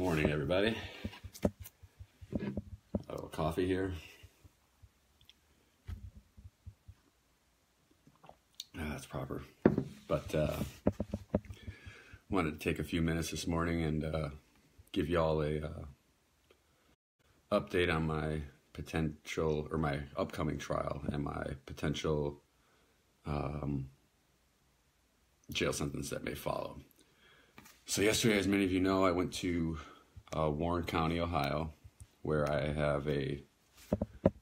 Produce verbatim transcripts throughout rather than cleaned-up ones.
morning, everybody. A little coffee here. Oh, that's proper. But uh, wanted to take a few minutes this morning and uh, give y'all a uh, update on my potential or my upcoming trial and my potential um, jail sentence that may follow. So yesterday, as many of you know, I went to uh, Warren County, Ohio, where I have a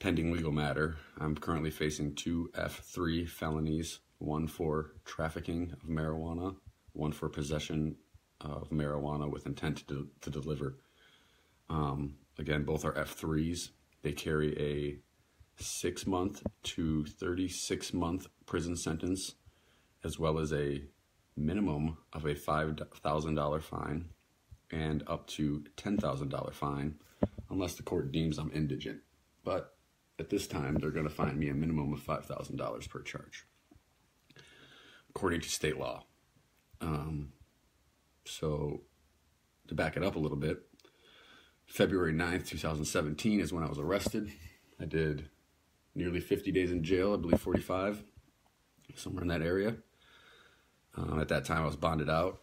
pending legal matter. I'm currently facing two F three felonies, one for trafficking of marijuana, one for possession of marijuana with intent to, de to deliver. Um, again, both are F threes. They carry a six month to thirty-six month prison sentence, as well as a minimum of a five thousand dollar fine and up to ten thousand dollar fine, unless the court deems I'm indigent. But at this time, they're going to fine me a minimum of five thousand dollars per charge, according to state law. Um, so to back it up a little bit, February ninth, two thousand seventeen is when I was arrested. I did nearly fifty days in jail, I believe forty-five, somewhere in that area. Um, at that time, I was bonded out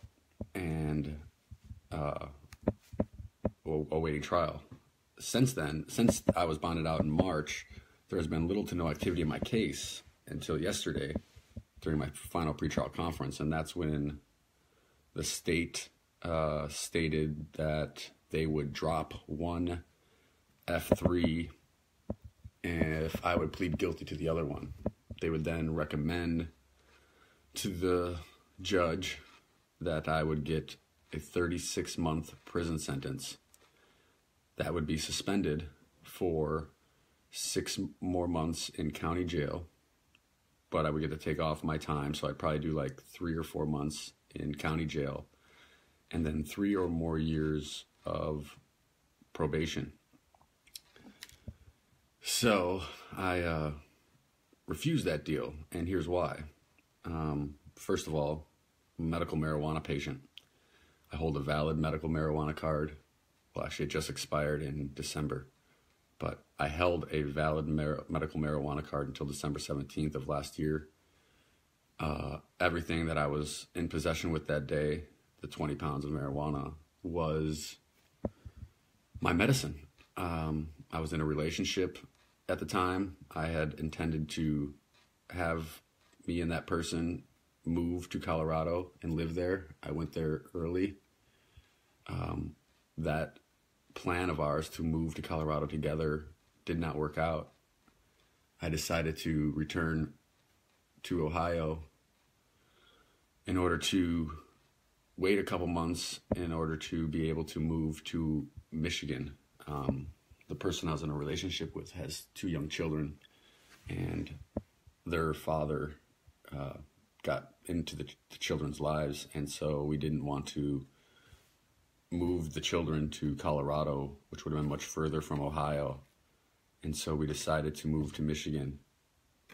and uh, awaiting trial. Since then, since I was bonded out in March, there has been little to no activity in my case until yesterday during my final pretrial conference, and that's when the state uh, stated that they would drop one F three if I would plead guilty to the other one. They would then recommend to the judge that I would get a thirty-six month prison sentence that would be suspended for six more months in county jail, but I would get to take off my time, so I'd probably do like three or four months in county jail and then three or more years of probation. So I uh, refused that deal, and here's why. Um, first of all, medical marijuana patient. I hold a valid medical marijuana card. Well, actually, it just expired in December, but I held a valid mar- medical marijuana card until December seventeenth of last year. Uh, everything that I was in possession with that day, the twenty pounds of marijuana, was my medicine. Um, I was in a relationship at the time. I had intended to have me and that person moved to Colorado and lived there. I went there early. Um, that plan of ours to move to Colorado together did not work out. I decided to return to Ohio in order to wait a couple months in order to be able to move to Michigan. Um, the person I was in a relationship with has two young children, and their father Uh, got into the, the children's lives, and so we didn't want to move the children to Colorado, which would have been much further from Ohio, and so we decided to move to Michigan,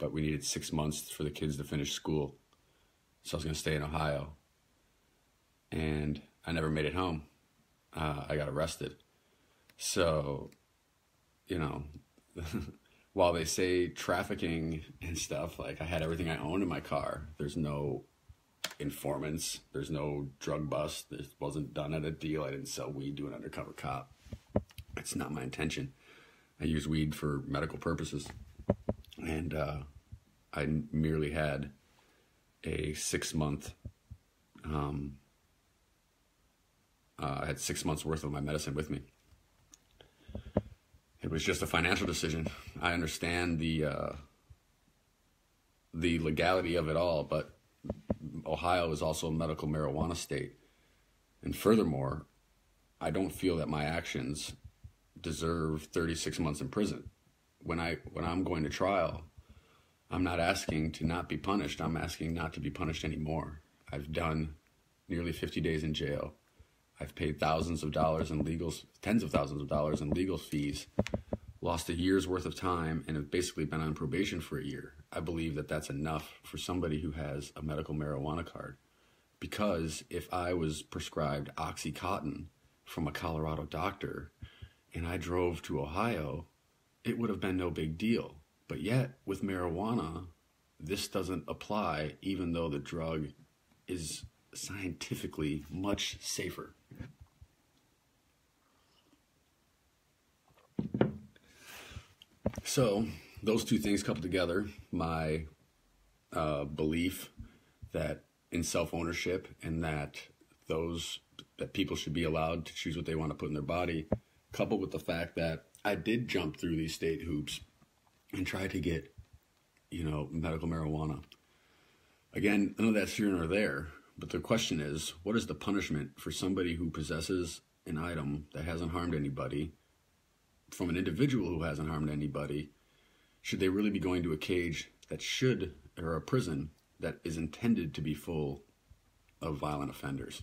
but we needed six months for the kids to finish school, so I was going to stay in Ohio, and I never made it home. Uh, I got arrested. So, you know, while they say trafficking and stuff, like I had everything I owned in my car. There's no informants. There's no drug bust. This wasn't done at a deal. I didn't sell weed to an undercover cop. It's not my intention. I use weed for medical purposes. And uh, I merely had a six-month, um, uh, I had six months worth of my medicine with me. It was just a financial decision. I understand the uh, the legality of it all, but Ohio is also a medical marijuana state. And furthermore, I don't feel that my actions deserve thirty-six months in prison. When, I, when I'm going to trial, I'm not asking to not be punished. I'm asking not to be punished anymore. I've done nearly fifty days in jail. I've paid thousands of dollars in legal, tens of thousands of dollars in legal fees, lost a year's worth of time, and have basically been on probation for a year. I believe that that's enough for somebody who has a medical marijuana card. Because if I was prescribed OxyContin from a Colorado doctor and I drove to Ohio, it would have been no big deal. But yet, with marijuana, this doesn't apply, even though the drug is scientifically much safer. So, those two things coupled together, my uh, belief that in self-ownership and that those that people should be allowed to choose what they want to put in their body, coupled with the fact that I did jump through these state hoops and try to get, you know, medical marijuana. Again, none of that's here nor there, but the question is, what is the punishment for somebody who possesses an item that hasn't harmed anybody, from an individual who hasn't harmed anybody? Should they really be going to a cage that should, or a prison that is intended to be full of violent offenders?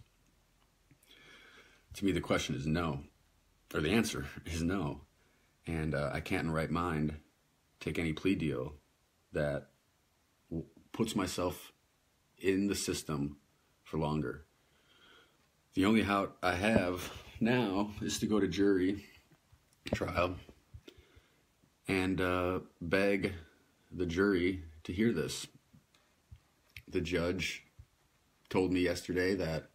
To me, the question is no, or the answer is no. And uh, I can't in right mind take any plea deal that w puts myself in the system for longer. The only out I have now is to go to jury trial and uh, beg the jury to hear this. The judge told me yesterday that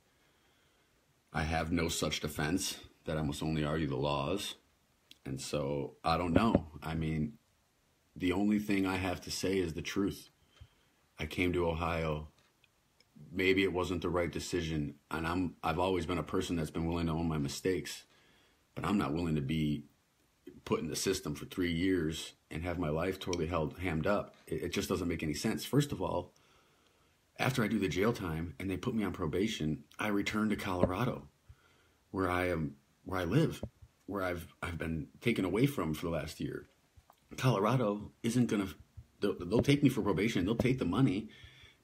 I have no such defense, that I must only argue the laws. And so I don't know. I mean, the only thing I have to say is the truth. I came to Ohio. Maybe it wasn't the right decision. And I'm, I've always been a person that's been willing to own my mistakes, but I'm not willing to be put in the system for three years and have my life totally held hammed up. It, it just doesn't make any sense. First of all, after I do the jail time and they put me on probation, I return to Colorado, where I am, where I live, where I've I've been taken away from for the last year. Colorado isn't gonna, they'll, they'll take me for probation, they'll take the money,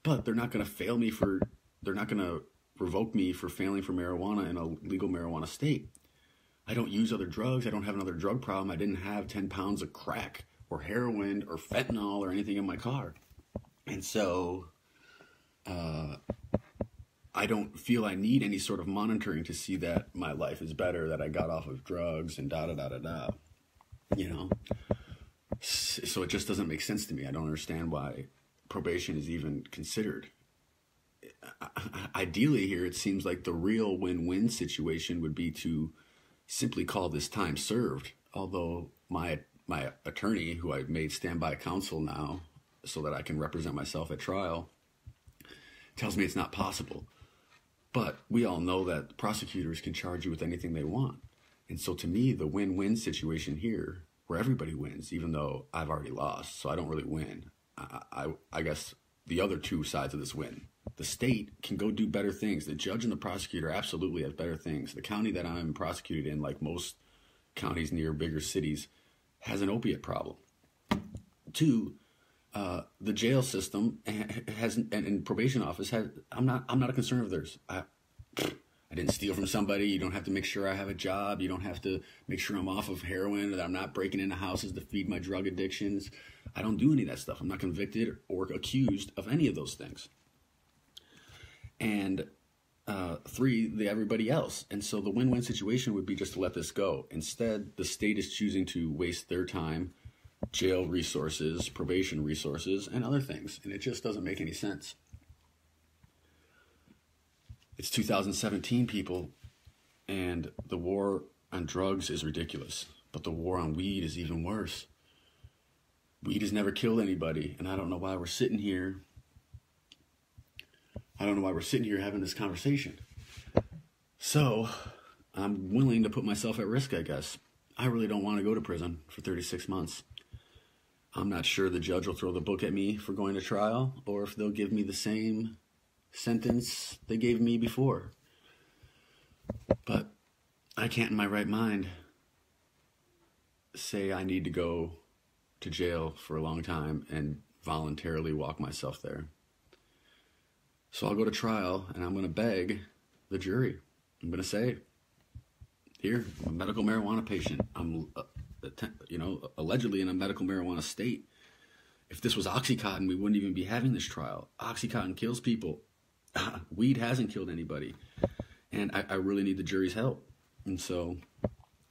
but they're not gonna fail me for, they're not gonna revoke me for failing for marijuana in a legal marijuana state. I don't use other drugs. I don't have another drug problem. I didn't have ten pounds of crack or heroin or fentanyl or anything in my car. And so uh, I don't feel I need any sort of monitoring to see that my life is better, that I got off of drugs and da-da-da-da-da, you know? So it just doesn't make sense to me. I don't understand why probation is even considered. Ideally here, it seems like the real win-win situation would be to simply call this time served, although my my attorney, who I've made standby counsel now so that I can represent myself at trial, tells me it's not possible. But we all know that prosecutors can charge you with anything they want. And so to me, the win-win situation here, where everybody wins, even though I've already lost, so I don't really win. I, I, I guess the other two sides of this win. The state can go do better things. The judge and the prosecutor absolutely have better things. The county that I'm prosecuted in, like most counties near bigger cities, has an opiate problem. Two, uh, the jail system has, and, and probation office has. I'm not. I'm not a concern of theirs. I, I didn't steal from somebody. You don't have to make sure I have a job. You don't have to make sure I'm off of heroin or that I'm not breaking into houses to feed my drug addictions. I don't do any of that stuff. I'm not convicted or accused of any of those things. And uh, three, the everybody else. And so the win-win situation would be just to let this go. Instead, the state is choosing to waste their time, jail resources, probation resources, and other things. And it just doesn't make any sense. It's two thousand seventeen, people, and the war on drugs is ridiculous. But the war on weed is even worse. Weed has never killed anybody, and I don't know why we're sitting here I don't know why we're sitting here having this conversation. So I'm willing to put myself at risk, I guess. I really don't want to go to prison for thirty-six months. I'm not sure the judge will throw the book at me for going to trial or if they'll give me the same sentence they gave me before. But I can't in my right mind say I need to go to jail for a long time and voluntarily walk myself there. So I'll go to trial, and I'm going to beg the jury. I'm going to say, here, I'm a medical marijuana patient. I'm, uh, you know, allegedly in a medical marijuana state. If this was OxyContin, we wouldn't even be having this trial. OxyContin kills people. Weed hasn't killed anybody. And I, I really need the jury's help. And so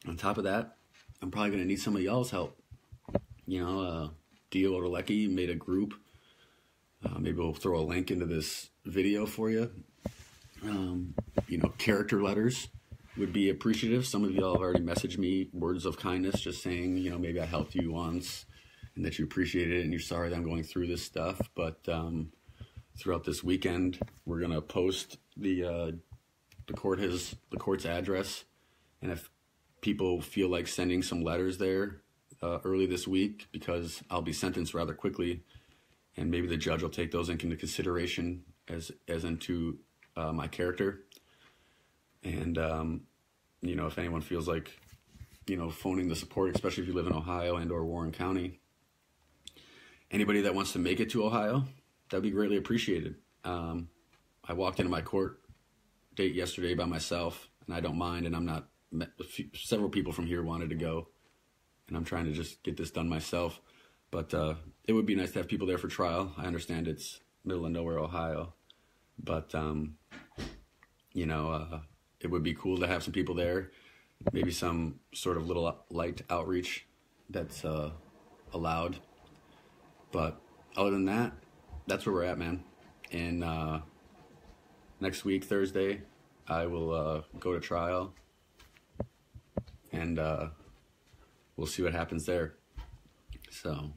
on top of that, I'm probably going to need somebody else's help. You know, uh, Dio Odelecki made a group. Uh, maybe we'll throw a link into this video for you. Um, you know, character letters would be appreciative. Some of y'all have already messaged me words of kindness, just saying, you know, maybe I helped you once and that you appreciated it and you're sorry that I'm going through this stuff. But um, throughout this weekend, we're going to post the uh, the court has the court's address, and if people feel like sending some letters there uh, early this week, because I'll be sentenced rather quickly, and maybe the judge will take those into consideration as as into uh, my character. And um, you know, if anyone feels like, you know, phoning the support, especially if you live in Ohio and or Warren County, anybody that wants to make it to Ohio, that'd be greatly appreciated. Um, I walked into my court date yesterday by myself, and I don't mind, and I'm not. Few, several people from here wanted to go, and I'm trying to just get this done myself. But uh, it would be nice to have people there for trial. I understand it's middle of nowhere, Ohio, but um, you know, uh, it would be cool to have some people there. Maybe some sort of little light outreach that's uh, allowed. But other than that, that's where we're at, man. And uh, next week, Thursday, I will uh, go to trial, and uh, we'll see what happens there. So,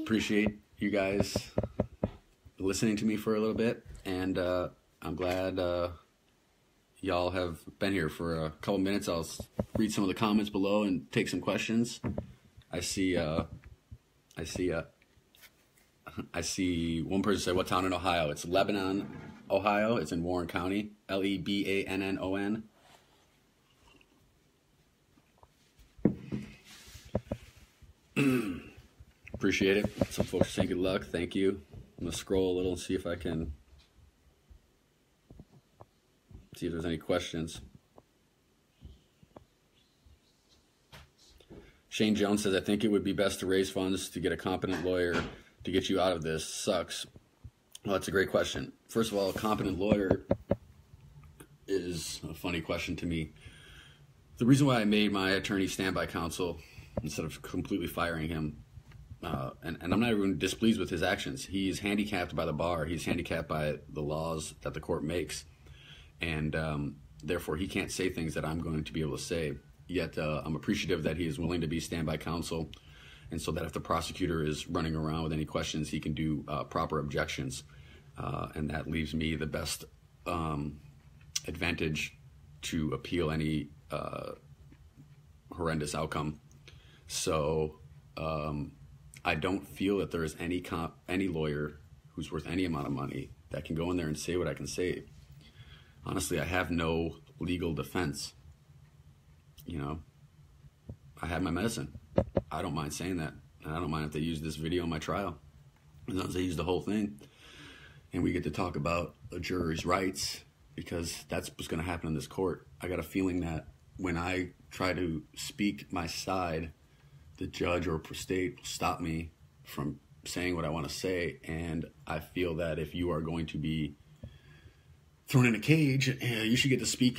appreciate you guys listening to me for a little bit, and uh, I'm glad uh, y'all have been here for a couple minutes. I'll read some of the comments below and take some questions. I see, uh, I see, uh, I see one person say, "What town in Ohio?" It's Lebanon, Ohio. It's in Warren County, L E B A N N O N. Appreciate it. Some folks say good luck. Thank you. I'm going to scroll a little and see if I can see if there's any questions. Shane Jones says, "I think it would be best to raise funds to get a competent lawyer to get you out of this. Sucks." Well, that's a great question. First of all, a competent lawyer is a funny question to me. The reason why I made my attorney standby counsel instead of completely firing him, uh, and, and I'm not even displeased with his actions. He's handicapped by the bar. He's handicapped by the laws that the court makes. And um, therefore, he can't say things that I'm going to be able to say. Yet, uh, I'm appreciative that he is willing to be standby counsel, and so that if the prosecutor is running around with any questions, he can do uh, proper objections. Uh, and that leaves me the best um, advantage to appeal any uh, horrendous outcome. So um, I don't feel that there is any comp, any lawyer who's worth any amount of money that can go in there and say what I can say. Honestly, I have no legal defense. You know, I have my medicine. I don't mind saying that. And I don't mind if they use this video in my trial, as long as they use the whole thing. And we get to talk about a jury's rights, because that's what's going to happen in this court. I got a feeling that when I try to speak my side, the judge or state will stop me from saying what I want to say. And I feel that if you are going to be thrown in a cage, you should get to speak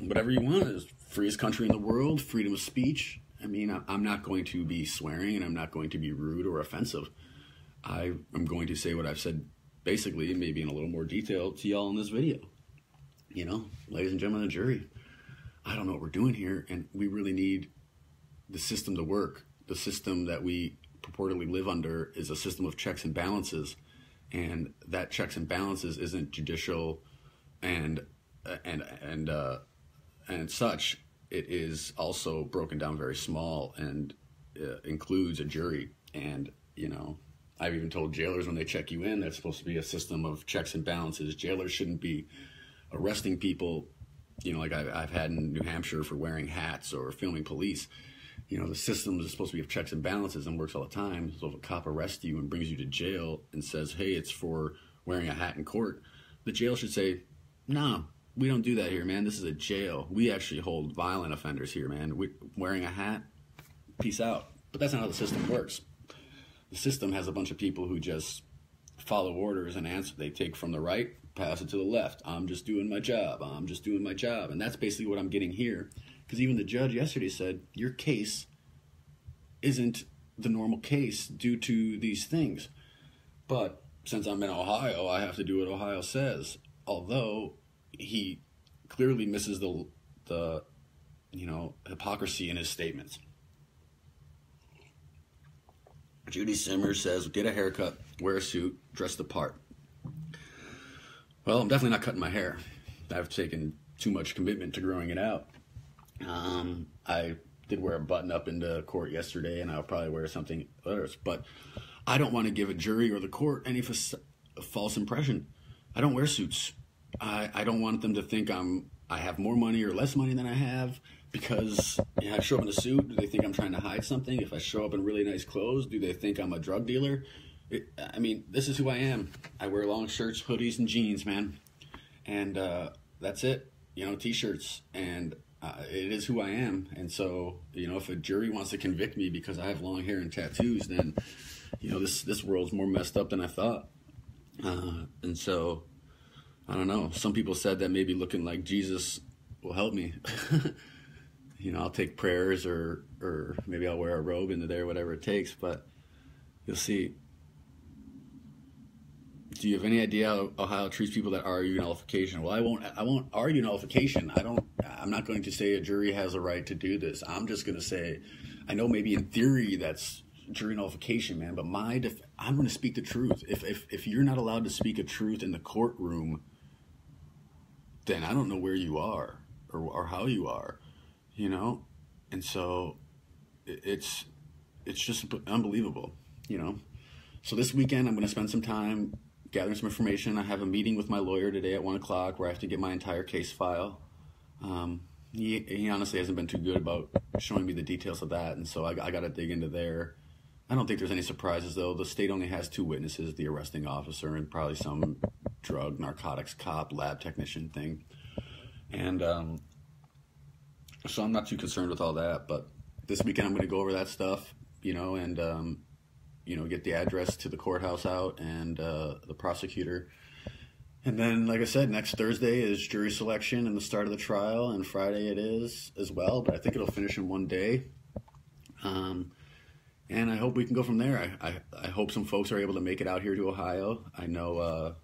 whatever you want. It's the freest country in the world, freedom of speech. I mean, I'm not going to be swearing, and I'm not going to be rude or offensive. I am going to say what I've said, basically, maybe in a little more detail to y'all in this video. You know, ladies and gentlemen of the jury, I don't know what we're doing here, and we really need the system to work. The system that we purportedly live under is a system of checks and balances, and that checks and balances isn't judicial and and and uh, and such. It is also broken down very small and uh, includes a jury. And you know, I've even told jailers when they check you in, that's supposed to be a system of checks and balances. Jailers shouldn't be arresting people, you know, like I've, I've had in New Hampshire for wearing hats or filming police. You know, the system is supposed to be of checks and balances and works all the time. So if a cop arrests you and brings you to jail and says, "Hey, it's for wearing a hat in court," the jail should say, "No, we don't do that here, man. This is a jail. We actually hold violent offenders here, man. We're wearing a hat, peace out." But that's not how the system works. The system has a bunch of people who just follow orders and answer. They take from the right, pass it to the left. I'm just doing my job. I'm just doing my job. And that's basically what I'm getting here. Because even the judge yesterday said, your case isn't the normal case due to these things. But since I'm in Ohio, I have to do what Ohio says. Although he clearly misses the, the you know, hypocrisy in his statements. Judy Simmers says, get a haircut, wear a suit, dress the part. Well, I'm definitely not cutting my hair. I've taken too much commitment to growing it out. Um, I did wear a button up into court yesterday, and I'll probably wear something else. But I don't want to give a jury or the court any false impression. I don't wear suits. I, I don't want them to think I'm I have more money or less money than I have. Because you know, I show up in a suit, do they think I'm trying to hide something? If I show up in really nice clothes, do they think I'm a drug dealer? It, I mean, this is who I am. I wear long shirts, hoodies, and jeans, man. And uh, that's it. You know, T-shirts. And uh, it is who I am. And so, you know, if a jury wants to convict me because I have long hair and tattoos, then, you know, this, this world's more messed up than I thought. Uh, and so, I don't know. Some people said that maybe looking like Jesus will help me. You know, I'll take prayers or, or maybe I'll wear a robe into there, whatever it takes, but you'll see. Do you have any idea how Ohio treats people that argue nullification? Well, I won't, I won't argue nullification. I don't, I'm not going to say a jury has a right to do this. I'm just going to say, I know maybe in theory that's jury nullification, man, but my, def I'm going to speak the truth. If, if, if you're not allowed to speak a truth in the courtroom, then I don't know where you are or, or how you are. You know, and so it's it's just unbelievable, you know. So this weekend I'm going to spend some time gathering some information. I have a meeting with my lawyer today at one o'clock where I have to get my entire case file. Um, he, he honestly hasn't been too good about showing me the details of that, and so I, I got to dig into there. I don't think there's any surprises, though. The state only has two witnesses, the arresting officer and probably some drug, narcotics cop, lab technician thing. And um so I'm not too concerned with all that, but this weekend I'm going to go over that stuff, you know, and, um, you know, get the address to the courthouse out and uh, the prosecutor. And then, like I said, next Thursday is jury selection and the start of the trial, and Friday it is as well, but I think it'll finish in one day. Um, and I hope we can go from there. I, I, I hope some folks are able to make it out here to Ohio. I know, uh,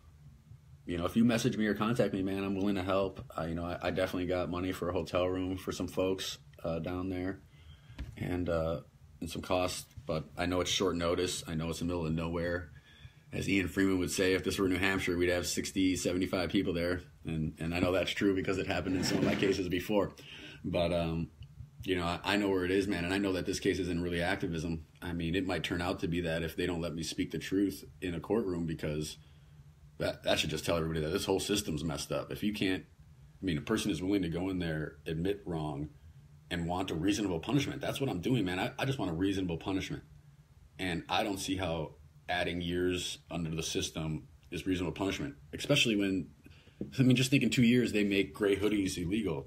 you know, if you message me or contact me, man, I'm willing to help. Uh, you know, I, I definitely got money for a hotel room for some folks uh, down there and, uh, and some costs. But I know it's short notice. I know it's in the middle of nowhere. As Ian Freeman would say, if this were New Hampshire, we'd have sixty, seventy-five people there. And, and I know that's true because it happened in some of my cases before. But, um, you know, I, I know where it is, man. And I know that this case isn't really activism. I mean, it might turn out to be that if they don't let me speak the truth in a courtroom, because That, that should just tell everybody that this whole system's messed up. If you can't, I mean, a person is willing to go in there, admit wrong, and want a reasonable punishment. That's what I'm doing, man. I, I just want a reasonable punishment. And I don't see how adding years under the system is reasonable punishment, especially when, I mean, just think in two years they make gray hoodies illegal.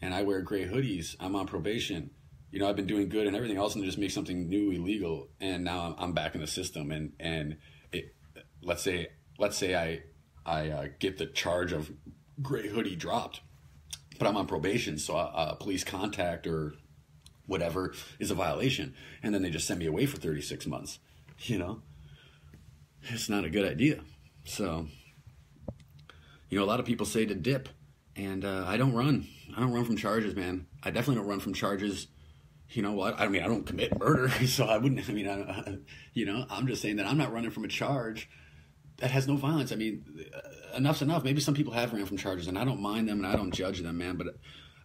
And I wear gray hoodies. I'm on probation. You know, I've been doing good and everything else, and they just make something new illegal. And now I'm, I'm back in the system. And, and it, let's say... Let's say I, I uh, get the charge of gray hoodie dropped, but I'm on probation, so a uh, police contact or whatever is a violation, and then they just send me away for thirty-six months. You know, it's not a good idea. So, you know, a lot of people say to dip, and uh, I don't run. I don't run from charges, man. I definitely don't run from charges. You know what? I mean, I don't commit murder, so I wouldn't. I mean, I, I, you know, I'm just saying that I'm not running from a charge that has no violence. I mean, enough's enough. Maybe some people have ran from charges, and I don't mind them, and I don't judge them, man. But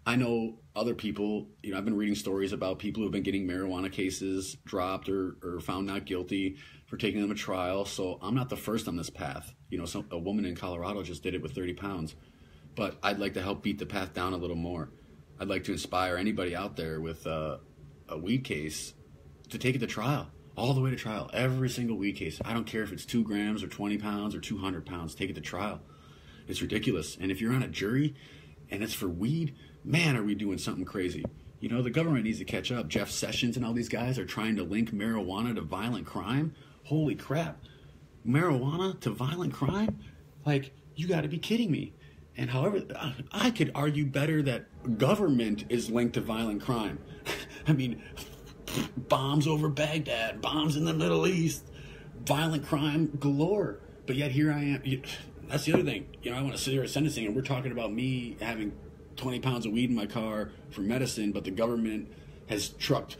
I know other people, you know, I've been reading stories about people who have been getting marijuana cases dropped or, or found not guilty for taking them to trial. So I'm not the first on this path. You know, some, a woman in Colorado just did it with thirty pounds. But I'd like to help beat the path down a little more. I'd like to inspire anybody out there with uh, a weed case to take it to trial. All the way to trial, every single weed case. I don't care if it's two grams or twenty pounds or two hundred pounds. Take it to trial. It's ridiculous. And if you're on a jury and it's for weed, man, are we doing something crazy. You know, the government needs to catch up. Jeff Sessions and all these guys are trying to link marijuana to violent crime. Holy crap. Marijuana to violent crime? Like, You got to be kidding me. And however, I could argue better that government is linked to violent crime. I mean, bombs over Baghdad, bombs in the Middle East, violent crime galore. But yet here I am. That's the other thing. You know, I want to sit here at sentencing, and we're talking about me having twenty pounds of weed in my car for medicine, but the government has trucked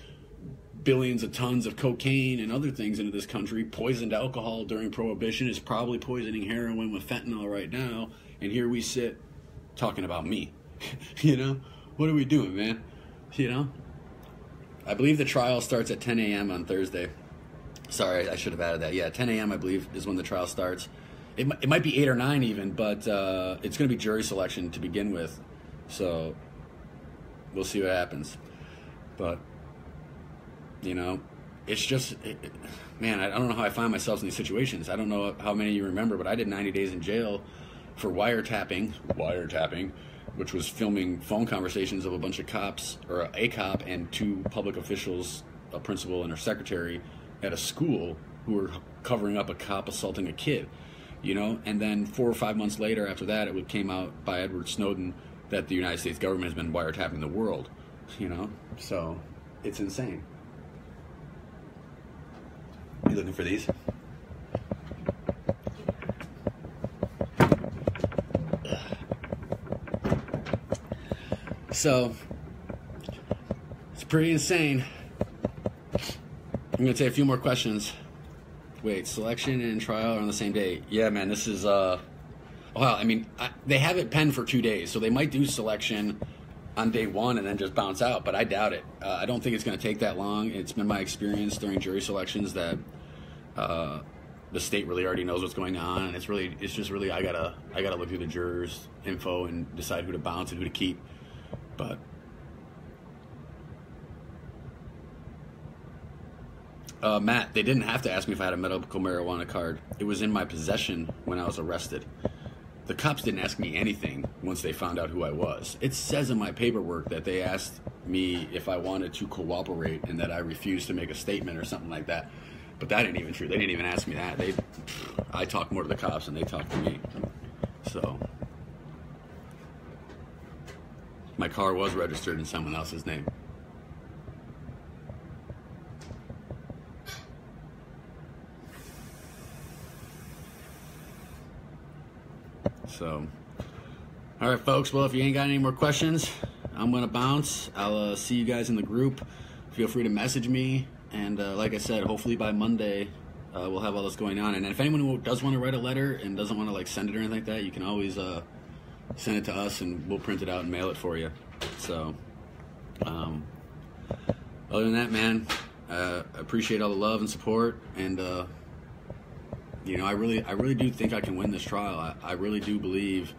billions of tons of cocaine and other things into this country, poisoned alcohol during Prohibition, is probably poisoning heroin with fentanyl right now. And here we sit talking about me. You know, what are we doing, man? You know, I believe the trial starts at ten A M on Thursday. Sorry, I should have added that. Yeah, ten A M I believe is when the trial starts. It, it might be eight or nine even, but uh, it's going to be jury selection to begin with. So we'll see what happens. But, you know, it's just, it, it, man, I don't know how I find myself in these situations. I don't know how many you remember, but I did ninety days in jail for wiretapping, wiretapping, which was filming phone conversations of a bunch of cops, or a cop and two public officials, a principal and her secretary, at a school who were covering up a cop assaulting a kid, you know? And then four or five months later after that, it came out by Edward Snowden that the United States government has been wiretapping the world, you know? So it's insane. You looking for these? So, it's pretty insane. I'm going to take a few more questions. Wait, selection and trial are on the same day. Yeah, man, this is, uh, wow, I mean, I, they have it penned for two days, so they might do selection on day one and then just bounce out, but I doubt it. Uh, I don't think it's going to take that long. It's been my experience during jury selections that uh, the state really already knows what's going on, and it's really, it's just really, I gotta, I gotta look through the jurors' info and decide who to bounce and who to keep. But uh, Matt, they didn't have to ask me if I had a medical marijuana card. It was in my possession when I was arrested. The cops didn't ask me anything once they found out who I was. It says in my paperwork that they asked me if I wanted to cooperate and that I refused to make a statement or something like that. But that ain't even true. They didn't even ask me that. They, I talked more to the cops than they talked to me. So my car was registered in someone else's name. So, all right, folks. Well, if you ain't got any more questions, I'm gonna bounce. I'll uh, see you guys in the group. Feel free to message me. And uh, like I said, hopefully by Monday, uh, we'll have all this going on. And if anyone who does want to write a letter and doesn't want to like send it or anything like that, you can always uh, send it to us and we'll print it out and mail it for you. So um, other than that, man, uh, I appreciate all the love and support, and uh, you know, I really I really do think I can win this trial. I, I really do believe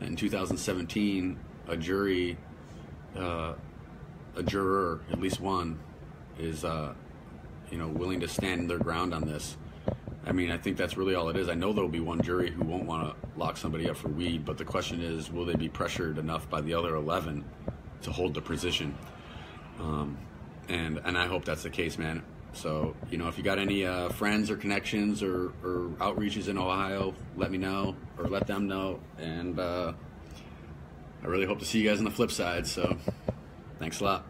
that in two thousand seventeen a jury uh, a juror, at least one, is uh, you know, willing to stand their ground on this. I mean, I think that's really all it is. I know there'll be one jury who won't want to lock somebody up for weed, but the question is, will they be pressured enough by the other eleven to hold the position? Um, and and I hope that's the case, man. So, you know, if you got any uh, friends or connections or, or outreaches in Ohio, let me know or let them know. And uh, I really hope to see you guys on the flip side. So thanks a lot.